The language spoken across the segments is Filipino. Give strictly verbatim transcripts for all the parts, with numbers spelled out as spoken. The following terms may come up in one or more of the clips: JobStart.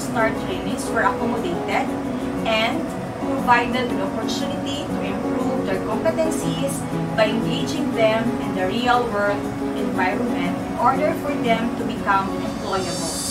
JobStart trainees were accommodated and provided an opportunity to improve their competencies by engaging them in the real-world environment in order for them to become employable.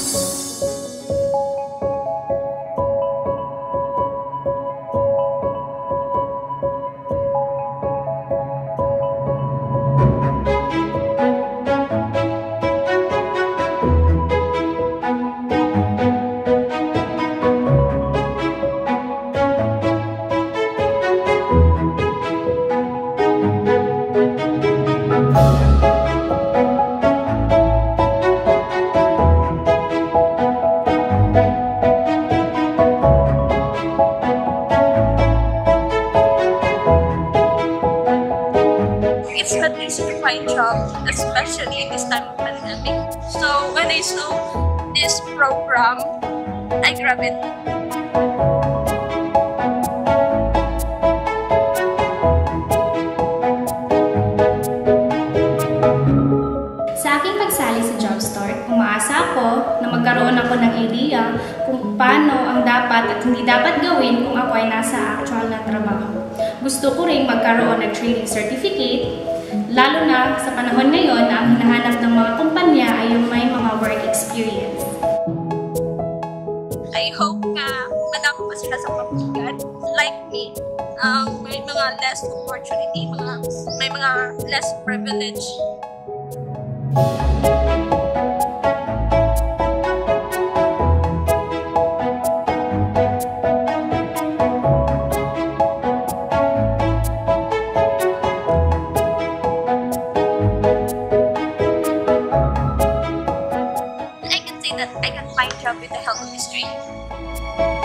It's not easy to find jobs, especially in this time of pandemic. So when I saw this program, I grabbed it. Sa aking pagsali sa JobStart, umaasa ako na magkaroon ako ng idea kung paano ang dapat at hindi dapat gawin kung ako ay nasa actual na trabaho. Gusto ko rin magkaroon ng training certificate, lalo na sa panahon ngayon na ang hinahanap ng mga kumpanya ay yung may mga work experience. I hope na madami pa sila sa pamilihan, like me. Um, may mga less opportunity, mga, may mga less privilege. That I can find a job with the help of this training.